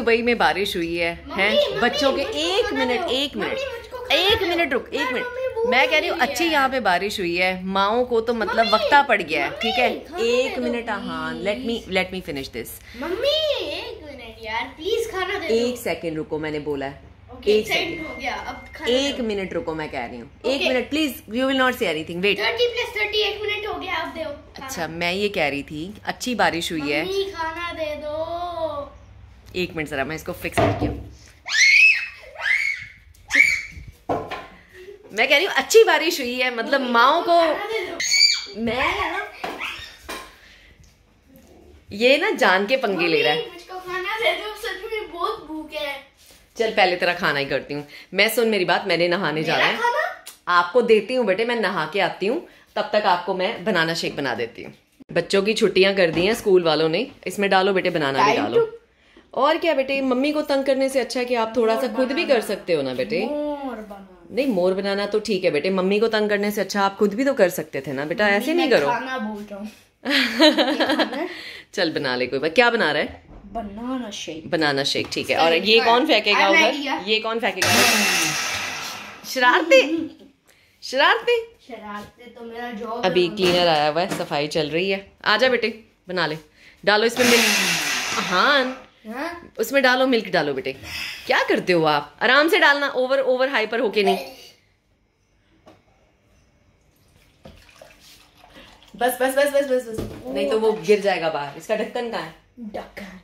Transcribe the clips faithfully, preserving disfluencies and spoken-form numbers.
Dubai में बारिश हुई है, हैं बच्चों के एक मिनट एक मिनट एक मिनट रुक एक मिनट मैं कह रही हूँ, अच्छी यहाँ पे बारिश हुई है, माओ को तो मतलब वक्ता पड़ गया है, ठीक है एक मिनट, हाँ let me let me finish this, एक सेकेंड रुको, मैंने बोला है एक सेकंड हो गया, अब खाना एक मिनट रुको, मैं कह रही हूँ एक मिनट please, you will not say anything, wait तीस प्लस तीस एक मिनट हो गया, अब दो। अच्छा मैं ये कह रही थी, अच्छी बारिश हुई है, खाना दे दो एक मिनट जरा, मैं इसको फिक्स करके, मैं कह रही हूँ अच्छी बारिश हुई है, मतलब माओ को मैं ये ना जान के पंगे ले रहा है, चल पहले तेरा खाना ही करती हूँ मैं, सुन मेरी बात, मैंने नहाने जाना है, आपको देती हूँ बेटे, मैं नहा के आती हूँ, तब तक आपको मैं बनाना शेक बना देती हूँ, बच्चों की छुट्टियां कर दी हैं स्कूल वालों ने, इसमें डालो बेटे बनाना भी डालो, और क्या बेटे मम्मी को तंग करने से अच्छा है कि आप थोड़ा सा खुद भी कर सकते हो ना बेटे, नहीं मोर बनाना तो ठीक है बेटे, मम्मी को तंग करने से अच्छा आप खुद भी तो कर सकते थे ना बेटा, ऐसे नहीं करो, चल बना ले, कोई बात, क्या बना रहा है, बनाना शेक, बनाना शेक ठीक है, और ये कौन फेंकेगा उधर, ये कौन फेंकेगा, शरारते शरारते शरारते तो मेरा जॉब, अभी क्लीनर आया हुआ है, सफाई चल रही है, आजा बेटे बना ले, डालो इसमें मिल्क, हाँ उसमें डालो मिल्क, डालो बेटे, क्या करते हो आप, आराम से डालना, ओवर ओवर हाइपर होके नहीं, बस बस बस बस बस बस नहीं तो वो गिर जाएगा बाहर, इसका ढक्कन कहाँ है, ढक्कन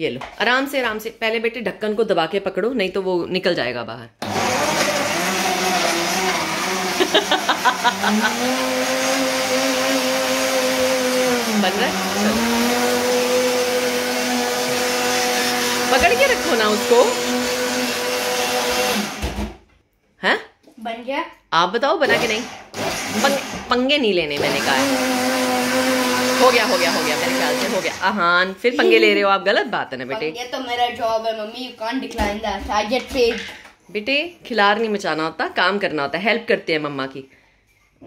ये लो, आराम से आराम से, पहले बेटे ढक्कन को दबा के पकड़ो, नहीं तो वो निकल जाएगा बाहर, बन रहा है, पकड़ के रखो ना उसको, हैं बन गया, आप बताओ बना के नहीं, पंग, पंगे नहीं लेने मैंने कहा है, हो गया हो गया हो गया मेरे ख्याल से हो गया, आहान फिर पंगे ले रहे हो आप, गलत बात है ना बेटे, ये तो मेरा जॉब है mummy, you can't decline that, I get paid, बेटे खिलार नहीं मचाना होता, काम करना होता है, हेल्प करते हैं मम्मा की,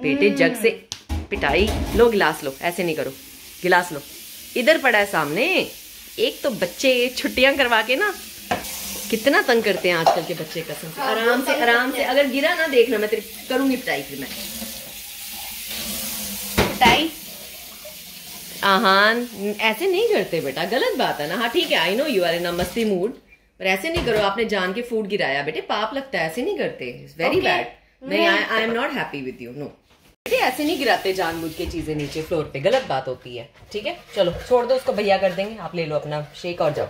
बेटे जग से पिटाई, लो गिलास लो, ऐसे नहीं करो, गिलास लो, इधर पड़ा है सामने, एक तो बच्चे छुट्टियां करवा के ना कितना तंग करते हैं आजकल के बच्चे, कसम से आराम से आराम से, अगर गिरा ना देखना मैं तेरी करूंगी पिटाई, फिर मैं पिटाई, आहान ऐसे नहीं करते बेटा, गलत बात है ना, हाँ ठीक है, I know you are in a मस्ती मूड, पर ऐसे नहीं करो, आपने जान के फूड गिराया बेटे, पाप लगता है, ऐसे नहीं करते, वेरी बैड, नहीं I am not happy with you, no बेटे ऐसे नहीं गिराते जानबूझ के चीजें नीचे फ्लोर पे, गलत बात होती है, ठीक है चलो छोड़ दो उसको, भैया कर देंगे, आप ले लो अपना शेक और जाओ,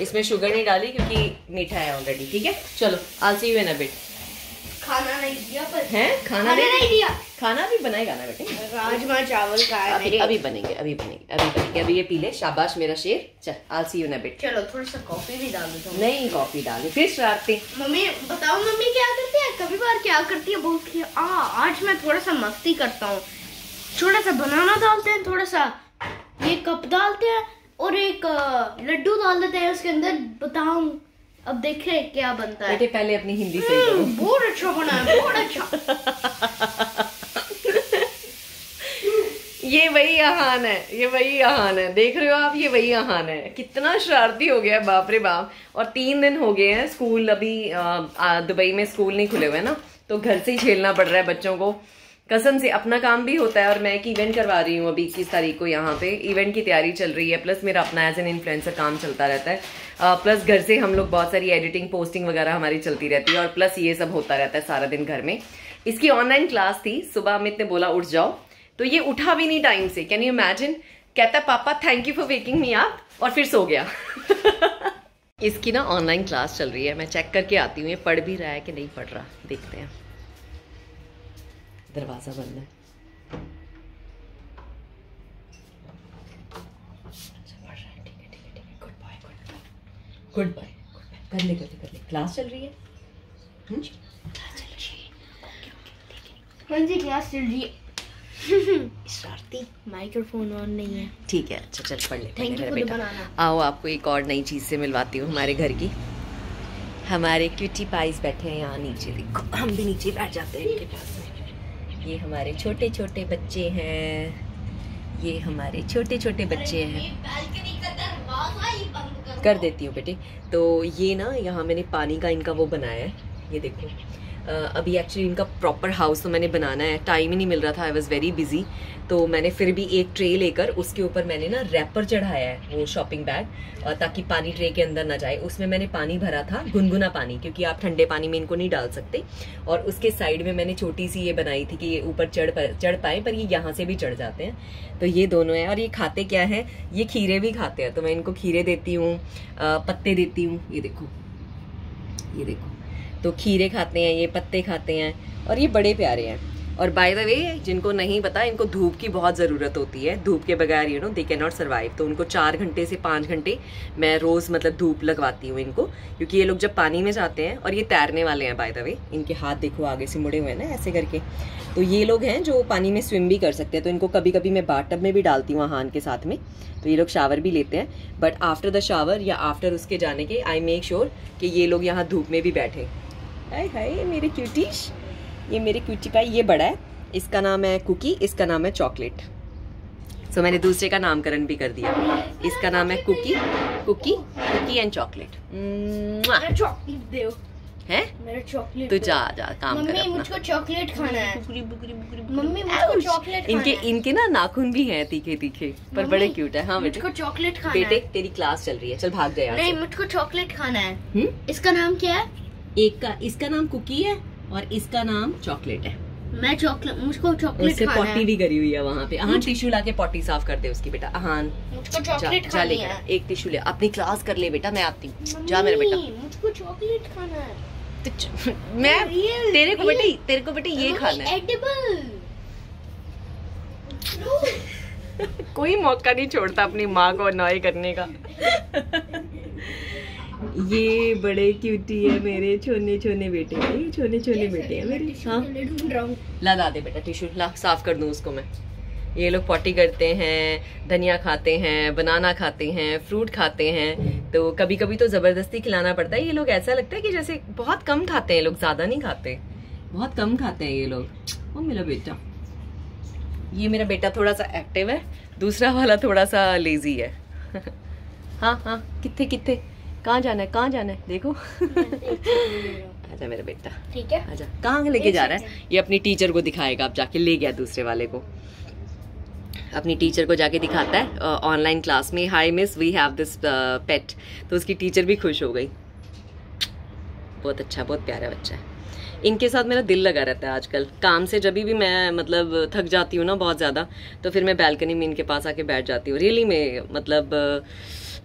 इसमें शुगर नहीं डाली क्योंकि मीठा है ऑलरेडी, ठीक है चलो, आई सी यू इन अ बिट, खाना नहीं दिया पर है, खाना नहीं दिया, खाना भी बनाएगा ना बेटे, राजमा चावल का है, अभी अभी बनेंगे अभी बनेंगे अभी बनेंगे अभी ये पी ले, शाबाश मेरा शेर, चल आई सी यू ना बेटे, चलो थोड़ा सा कॉफी भी डाल दो, नहीं कॉफी डाली फिर शरारती, मम्मी बताओ मम्मी क्या करती है, कभी बार क्या करती है, बोलती है आ आज मैं थोड़ा सा मस्ती करता हूँ, थोड़ा सा बनाना डालते हैं, थोड़ा सा ये कप डालते हैं और एक लड्डू डाल देते हैं उसके अंदर, बताऊं अब देखे क्या बनता है, बेटे पहले अपनी हिंदी सही करो, बहुत अच्छा बना है, बहुत अच्छा, ये वही आहान है, ये वही आहान है, देख रहे हो आप, ये वही आहान है, कितना शरारती हो गया है, बाप रे बाप, और तीन दिन हो गए हैं स्कूल, अभी दुबई में स्कूल नहीं खुले हुए ना, तो घर से ही झेलना पड़ रहा है बच्चों को, कसम से अपना काम भी होता है, और मैं एक इवेंट करवा रही हूँ अभी इक्कीस तारीख को, यहाँ पे इवेंट की तैयारी चल रही है, प्लस मेरा अपना एज एन इन्फ्लुएंसर काम चलता रहता है, प्लस घर से हम लोग बहुत सारी एडिटिंग पोस्टिंग वगैरह हमारी चलती रहती है, और प्लस ये सब होता रहता है सारा दिन घर में, इसकी ऑनलाइन क्लास थी, सुबह अमित ने बोला उठ जाओ, तो ये उठा भी नहीं टाइम से, कैन यू इमेजिन, कहता पापा thank you for waking me up, और फिर सो गया। इसकी ना ऑनलाइन क्लास चल रही है, मैं चेक करके आती हूँ ये पढ़ भी रहा है कि नहीं पढ़ रहा, देखते हैं, दरवाजा बंद है, गुड बाय, कर ले कर ले कर ले, क्लास चल रही है, क्लास चल रही है, हाँ जी क्लास चल रही है, शरारती, माइक्रोफोन ऑन नहीं है, ठीक है अच्छा चल पढ़ ले, थैंक यू बेटा, आओ आपको एक और नई चीज़ से मिलवाती हूँ, हमारे घर की, हमारे क्यूटी पाइज बैठे हैं यहाँ नीचे, देखो हम भी नीचे बैठ जाते हैं इनके पास में, ये हमारे छोटे छोटे बच्चे हैं, ये हमारे छोटे छोटे बच्चे हैं, कर देती हूँ बेटे। तो ये ना यहाँ मैंने पानी का इनका वो बनाया है, ये देखो। अभी एक्चुअली इनका प्रॉपर हाउस तो मैंने बनाना है, टाइम ही नहीं मिल रहा था, आई वॉज वेरी बिजी। तो मैंने फिर भी एक ट्रे लेकर उसके ऊपर मैंने ना रैपर चढ़ाया है, वो शॉपिंग बैग, ताकि पानी ट्रे के अंदर ना जाए। उसमें मैंने पानी भरा था, गुनगुना पानी, क्योंकि आप ठंडे पानी में इनको नहीं डाल सकते। और उसके साइड में मैंने छोटी सी ये बनाई थी कि ये ऊपर चढ़ चढ़ पाए, पर ये यहाँ से भी चढ़ जाते हैं। तो ये दोनों हैं, और ये खाते क्या है, ये खीरे भी खाते हैं। तो मैं इनको खीरे देती हूँ, पत्ते देती हूँ, ये देखो ये देखो। तो खीरे खाते हैं, ये पत्ते खाते हैं, और ये बड़े प्यारे हैं। और बाय द वे, जिनको नहीं पता, इनको धूप की बहुत ज़रूरत होती है। धूप के बगैर you know they can not survive. तो उनको चार घंटे से पाँच घंटे मैं रोज़ मतलब धूप लगवाती हूँ इनको, क्योंकि ये लोग जब पानी में जाते हैं, और ये तैरने वाले हैं बाय द वे, इनके हाथ देखो आगे से मुड़े हुए हैं ना ऐसे करके। तो ये लोग हैं जो पानी में स्विम भी कर सकते हैं। तो इनको कभी कभी मैं बाथ टब में भी डालती हूँ आहान के साथ में, तो ये लोग शावर भी लेते हैं। बट आफ्टर द शावर या आफ्टर उसके जाने के, आई मेक श्योर कि ये लोग यहाँ धूप में भी बैठे। हाय हाय मेरे क्यूटीश, ये मेरे क्यूटी पाई, ये बड़ा है, इसका नाम है कुकी, इसका नाम है चॉकलेट। सो मैंने दूसरे का नामकरण भी कर दिया, इसका नाम है cookie cookie cookie and chocolate. Chocolate दे है मेरा चॉकलेट, तो जा जा काम कर अपना। मुझको चॉकलेट खाना है। बुकरी बुकरी बुकरी मम्मी मुझको चॉकलेट खाना। इनके इनके ना नाखून भी हैं तीखे तीखे, पर बड़े क्यूट है। हाँ बेटे मुझको चॉकलेट खाना है। बेटे तेरी क्लास चल रही है, चल भाग जाए। नहीं मुझको चॉकलेट खाना है। इसका नाम क्या है? एक का इसका नाम कुकी है और इसका नाम चॉकलेट है। मैं चॉकलेट, मुझको चॉकलेट खाना है। पॉटी भी करी हुई है वहाँ पे। अहान टिश्यू लाके पॉटी साफ कर दे उसकी बेटा। अहान मुझको चॉकलेट खाना है। एक टिश्यू ले, अपनी क्लास कर ले बेटा, मैं आती हूँ। जा मेरे बेटा, मुझको चॉकलेट खाना है। तो मैं तेरे को बेटी तेरे को बेटी ये खाना है। कोई मौका नहीं छोड़ता अपनी माँ को अनॉय करने का। ये बड़े क्यूटी है मेरे छोने छोने बेटे, ये छोने छोने बेटे हैं मेरे। हाँ ला ला दे बेटा टिश्यू, ला साफ कर दूँ उसको मैं। ये लोग पॉटी करते हैं, धनिया खाते हैं, बनाना खाते हैं, फ्रूट खाते हैं। तो कभी कभी तो ज़बरदस्ती खिलाना पड़ता है। ये लोग ऐसा लगता है कि जैसे बहुत कम खाते हैं, लोग ज़्यादा नहीं खाते, बहुत कम खाते हैं ये लोग। ओ मेरा बेटा, ये मेरा बेटा थोड़ा सा एक्टिव है, दूसरा वाला थोड़ा सा लेजी है। हाँ हाँ कितने कितने कहाँ जाना है कहाँ जाना है देखो। आजा मेरा बेटा, ठीक है आजा। कहाँ लेके जा रहा है? ये अपनी टीचर को दिखाएगा अब जाके। ले गया दूसरे वाले को, अपनी टीचर को जाके दिखाता है ऑनलाइन क्लास में। Hi miss, we have this pet. तो उसकी टीचर भी खुश हो गई। बहुत अच्छा, बहुत प्यारा बच्चा है। इनके साथ मेरा दिल लगा रहता है आजकल। काम से जब भी मैं मतलब थक जाती हूँ ना बहुत ज़्यादा, तो फिर मैं बैल्कनी में इनके पास आके बैठ जाती हूँ। रियली में मतलब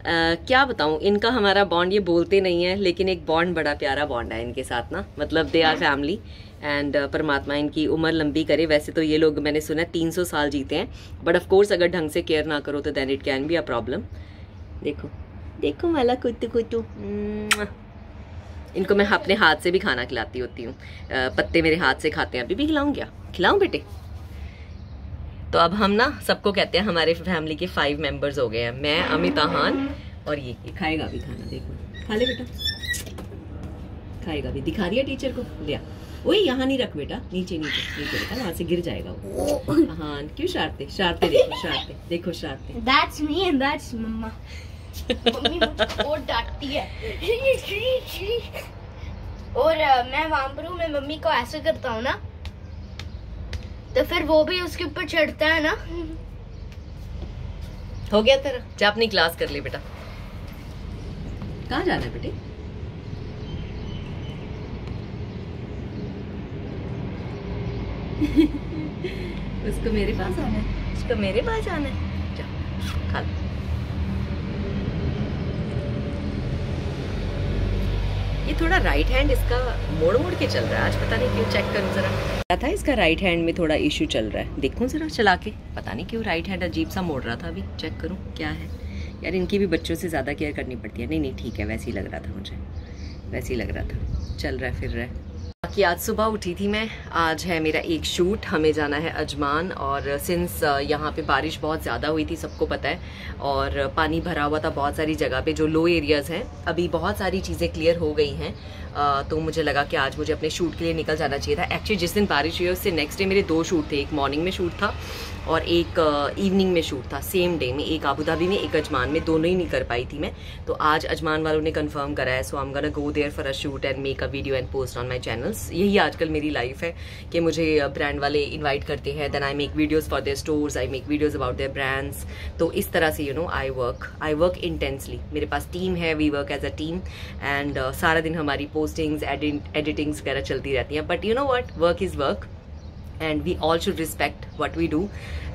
Uh, क्या बताऊँ इनका हमारा बॉन्ड। ये बोलते नहीं है, लेकिन एक बॉन्ड, बड़ा प्यारा बॉन्ड है इनके साथ ना। मतलब दे आर फैमिली एंड परमात्मा इनकी उम्र लंबी करे। वैसे तो ये लोग मैंने सुना तीन सौ साल जीते हैं, बट ऑफ कोर्स अगर ढंग से केयर ना करो तो then it can be a problem. देखो देखो वाला कुत्तू कुत्तू। इनको मैं अपने हाथ से भी खाना खिलाती होती हूँ। uh, पत्ते मेरे हाथ से खाते हैं। अभी भी खिलाऊँ क्या? खिलाऊँ बेटे? तो अब हम ना सबको कहते हैं, हमारे फैमिली के फाइव मेंबर्स हो गए हैं। मैं, अमित, अहान और ये खाएगा भी खाना। देखो खा ले बेटा, खाएगा भी। दिखा दिया टीचर को, लिया। वही यहाँ नहीं रख बेटा, नीचे नीचे नीचे बेटा, वहाँ से गिर जाएगा वो। अहान क्यों शरारते शरारते देखो शरारते देखो शरारते। That's me and that's mama. मम्मी मुझे और डांटती है। और मैं वहाँ पर हूँ, मैं मम्मी को ऐसे करता हूँ ना, तो फिर वो भी उसके ऊपर चढ़ता है ना। हो गया तेरा, जा अपनी क्लास कर ले बेटा। कहाँ जाना है बेटे? उसको मेरे पास आना है, उसको मेरे पास आना है। जा खा लो। ये थोड़ा राइट हैंड इसका मोड़ मोड़ के चल रहा है आज, पता नहीं क्यों। चेक करूँ जरा क्या था, इसका राइट हैंड में थोड़ा इशू चल रहा है। देखूँ जरा चला के, पता नहीं क्यों राइट हैंड अजीब सा मोड़ रहा था। अभी चेक करूँ क्या है। यार इनकी भी बच्चों से ज़्यादा केयर करनी पड़ती है। नहीं नहीं ठीक है, वैसे ही लग रहा था मुझे, वैसे ही लग रहा था। चल रहा है फिर रहा है। कि आज सुबह उठी थी मैं, आज है मेरा एक शूट, हमें जाना है अजमान। और सिंस यहाँ पे बारिश बहुत ज़्यादा हुई थी, सबको पता है, और पानी भरा हुआ था बहुत सारी जगह पे, जो लो एरियाज़ हैं। अभी बहुत सारी चीज़ें क्लियर हो गई हैं, तो मुझे लगा कि आज मुझे अपने शूट के लिए निकल जाना चाहिए था। एक्चुअली जिस दिन बारिश हुई उससे नेक्स्ट डे मेरे दो शूट थे, एक मॉर्निंग में शूट था और एक इवनिंग में शूट था, सेम डे में, एक अबू धाबी में एक अजमान में, दोनों ही नहीं कर पाई थी मैं। तो आज अजमान वालों ने कंफर्म करा है, so I am gonna go there for a shoot and make a video and post on my channels. यही आजकल मेरी लाइफ है कि मुझे ब्रांड वाले इन्वाइट करते हैं, then I make videos for their stores, I make videos about their brands. तो इस तरह से you know I work I work intensely. मेरे पास टीम है, we work as a team and सारा दिन हमारी पोस्टिंग्स एडिटिंग्स वगैरह चलती रहती हैं। But you know what, work is work and we all should respect what we do.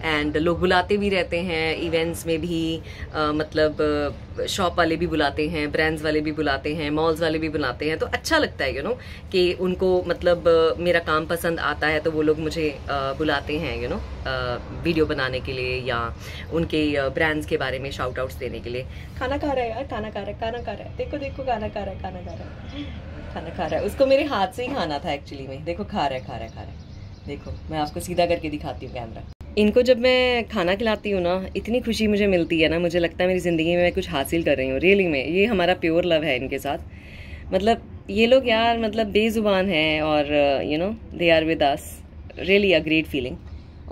And लोग बुलाते भी रहते हैं इवेंट्स में भी, uh, मतलब शॉप वाले भी बुलाते हैं, ब्रांड्स वाले भी बुलाते हैं, मॉल्स वाले भी बुलाते हैं। तो अच्छा लगता है यू नो कि उनको मतलब uh, मेरा काम पसंद आता है, तो वो लोग मुझे uh, बुलाते हैं यू नो वीडियो बनाने के लिए या उनके ब्रांड्स uh, के बारे में शाउट आउट्स देने के लिए। खाना खा रहा है यार, खाना खा रहा है, खाना खा रहा है, देखो देखो खाना खा रहा है, खाना खा रहा है, खाना खा रहा है। उसको मेरे हाथ से ही खाना था एक्चुअली में, देखो खा रहा है, खा रहा है, खा रहा है। देखो मैं आपको सीधा करके दिखाती हूँ कैमरा। इनको जब मैं खाना खिलाती हूँ ना, इतनी खुशी मुझे मिलती है ना, मुझे लगता है मेरी ज़िंदगी में मैं कुछ हासिल कर रही हूँ रियली में। ये हमारा प्योर लव है इनके साथ, मतलब ये लोग यार मतलब बेज़ुबान हैं और you know they are with us, really a great feeling.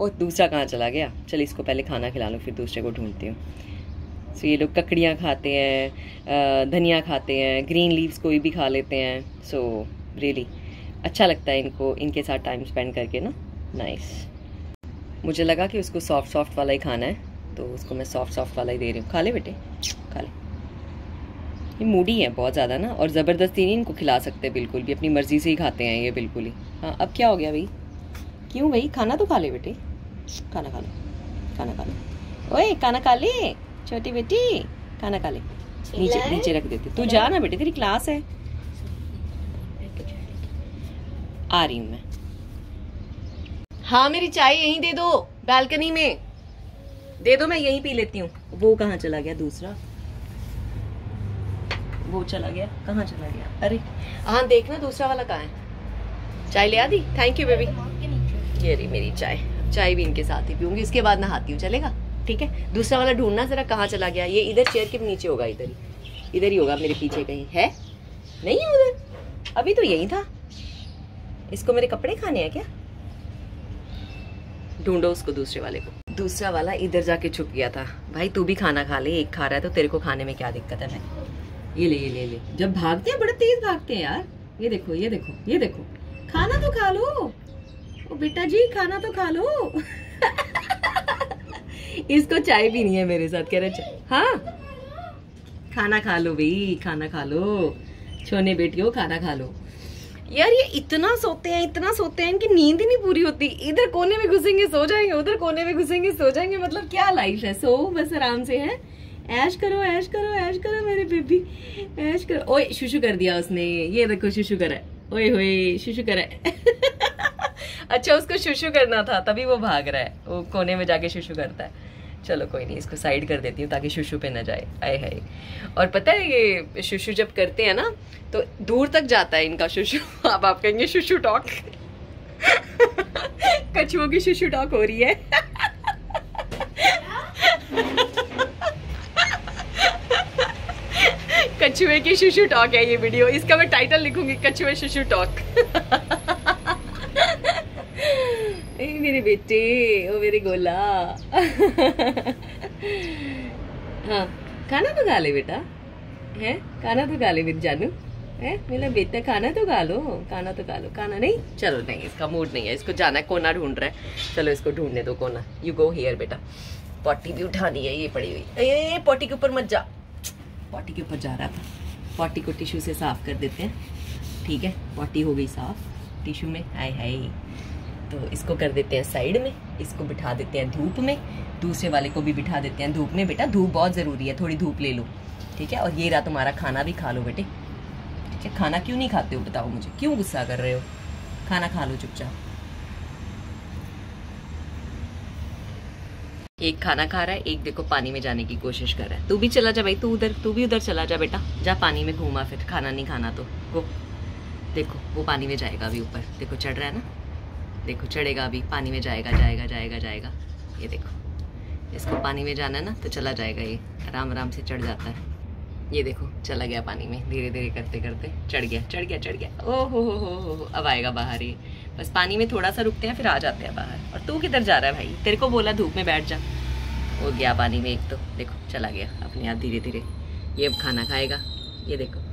और दूसरा कहाँ चला गया, चल इसको पहले खाना खिला लूँ फिर दूसरे को ढूंढती हूँ। सो so, ये लोग ककड़ियाँ खाते हैं, धनिया खाते हैं, ग्रीन लीव्स कोई भी खा लेते हैं। सो so, रियली अच्छा लगता है इनको, इनके साथ टाइम स्पेंड करके ना, नाइस। मुझे लगा कि उसको सॉफ्ट सॉफ्ट वाला ही खाना है, तो उसको मैं सॉफ्ट सॉफ्ट वाला ही दे रही हूँ। खा ले बेटे, खा ले। ये मूडी है बहुत ज़्यादा ना, और ज़बरदस्ती नहीं इनको खिला सकते बिल्कुल भी, अपनी मर्ज़ी से ही खाते हैं ये बिल्कुल ही। हाँ अब क्या हो गया भाई, क्यों भाई, खाना तो खा ले बेटे, खाना खा लो, खाना खा लो, ओए खाना खा ले छोटी बेटी, खाना खा ले। नीचे नीचे रख देते, तू जा ना बेटे, तेरी क्लास है। आ रही हूँ मैं। हाँ मेरी चाय यहीं दे दो, बालकनी में दे दो, मैं यहीं पी लेती हूँ। वो कहाँ चला गया दूसरा, वो चला गया, कहाँ चला गया, अरे हाँ देखना दूसरा वाला कहाँ है। चाय ले आ दी, थैंक यू बेबी। ये रही मेरी चाय, चाय भी इनके साथ ही पीऊंगी, इसके बाद नहाती हूँ, चलेगा? ठीक है, दूसरा वाला ढूंढना जरा, कहाँ चला गया। ये इधर चेयर के नीचे होगा, इधर ही इधर ही होगा, मेरे पीछे कहीं है। नहीं है उधर, अभी तो यही था। इसको मेरे कपड़े खाने हैं क्या, ढूंढो उसको, दूसरे वाले को। दूसरा वाला इधर जाके छुप गया था। भाई तू भी खाना खा ले, एक खा रहा है तो तेरे को खाने में क्या दिक्कत है। मैं ये ले ये ले ले, जब भागते हैं बड़े तेज भागते हैं यार। ये देखो ये देखो ये देखो, खाना तो खा लो, ओ बेटा जी खाना तो खा लो। इसको चाय भी नहीं है मेरे साथ, कह रहा है हाँ खाना खा लो भाई, खाना खा लो छोने बेटियों, खाना खा लो। यार ये इतना सोते हैं, इतना सोते हैं, इनकी नींद ही नहीं पूरी होती। इधर कोने में घुसेंगे सो जाएंगे, उधर कोने में घुसेंगे सो जाएंगे, मतलब क्या लाइफ है। सो बस आराम से है, ऐश करो ऐश करो ऐश करो मेरे बेबी, ऐश करो। ओए शुशु कर दिया उसने, ये देखो शुशु करे, ओए होए शुशु करे। अच्छा उसको शुशु करना था तभी वो भाग रहा है, वो कोने में जाके शुशु करता है। चलो कोई नहीं, इसको साइड कर देती हूँ ताकि शुशु पे ना जाए। आए हाय। और पता है ये शुशु जब करते हैं ना तो दूर तक जाता है इनका शुशु। अब आप कहेंगे शुशु टॉक। कछुओं की शुशु टॉक हो रही है। कछुए की शुशु टॉक है ये वीडियो, इसका मैं टाइटल लिखूंगी, कछुए शुशु टॉक। मेरे बेटे, ओ मेरे गोला। हाँ खाना तो खा ले बेटा, है खाना तो खा ले बेटा, जानू है मेरा बेटा, खाना तो खा लो, खाना तो खा लो, खाना नहीं। चलो नहीं, इसका मूड नहीं है, इसको जाना है, कोना ढूंढ रहा है। चलो इसको ढूंढने दो कोना, यू गो हियर बेटा। पॉटी भी उठानी है, ये पड़ी हुई, ए पॉटी के ऊपर मत जा, पॉटी के ऊपर जा रहा था। पॉटी को टिश्यू से साफ कर देते हैं, ठीक है। पॉटी हो गई साफ टिश्यू में, हाय हाय। तो इसको कर देते हैं साइड में, इसको बिठा देते हैं धूप में, दूसरे वाले को भी बिठा देते हैं धूप में। बेटा धूप बहुत ज़रूरी है, थोड़ी धूप ले लो, ठीक है। और ये रहा तुम्हारा खाना, भी खा लो बेटे, ठीक है। खाना क्यों नहीं खाते हो बताओ मुझे, क्यों गुस्सा कर रहे हो, खाना खा लो चुपचाप। एक खाना खा रहा है, एक देखो पानी में जाने की कोशिश कर रहा है। तू भी चला जा भाई, तू उधर, तू भी उधर चला जा बेटा, जा पानी में घूमा, फिर खाना नहीं खाना तो गो। देखो वो पानी में जाएगा अभी ऊपर, देखो चढ़ रहा है ना, देखो चढ़ेगा अभी पानी में, जाएगा जाएगा जाएगा जाएगा, ये देखो इसको पानी में जाना है ना तो चला जाएगा, ये आराम आराम से चढ़ जाता है, ये देखो चला गया पानी में, धीरे धीरे करते करते चढ़ गया चढ़ गया चढ़ गया, ओ हो हो हो हो, अब आएगा बाहर ही, बस पानी में थोड़ा सा रुकते हैं फिर आ जाते हैं बाहर। और तू किधर जा रहा है भाई, तेरे को बोला धूप में बैठ जा, वो गया पानी में, एक तो देखो चला गया अपने आप धीरे धीरे, ये अब खाना खाएगा, ये देखो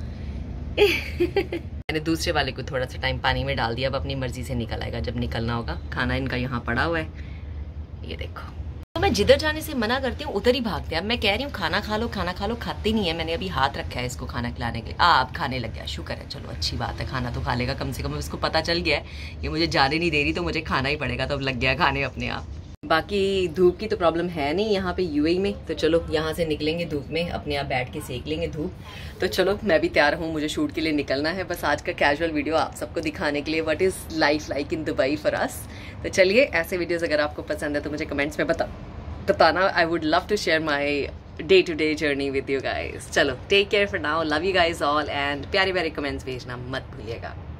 मैंने दूसरे वाले को थोड़ा सा टाइम पानी में डाल दिया, अब अपनी मर्जी से निकल आएगा जब निकलना होगा, खाना इनका यहाँ पड़ा हुआ है, ये देखो। तो मैं जिधर जाने से मना करती हूँ उधर ही भागते हैं, अब मैं कह रही हूँ खाना खा लो खाना खा लो, खाते नहीं है, मैंने अभी हाथ रखा है इसको खाना खिलाने के लिए, आप खाने लग गया, शुक्र है, चलो अच्छी बात है, खाना तो खा लेगा कम से कम, उसको पता चल गया है ये मुझे जाने नहीं दे रही तो मुझे खाना ही पड़ेगा, तो अब लग गया खाने अपने आप। बाकी धूप की तो प्रॉब्लम है नहीं यहाँ पे यूएई में, तो चलो यहाँ से निकलेंगे धूप में, अपने आप बैठ के सेक लेंगे धूप। तो चलो मैं भी तैयार हूँ, मुझे शूट के लिए निकलना है, बस आज का कैजुअल वीडियो आप सबको दिखाने के लिए what is life like in Dubai for us. तो चलिए, ऐसे वीडियोज़ अगर आपको पसंद है तो मुझे कमेंट्स में बता बताना, I would love to share my day to day journey with you guys. चलो take care for now, love you guys all, and प्यारे प्यारे कमेंट्स भेजना मत भूलिएगा।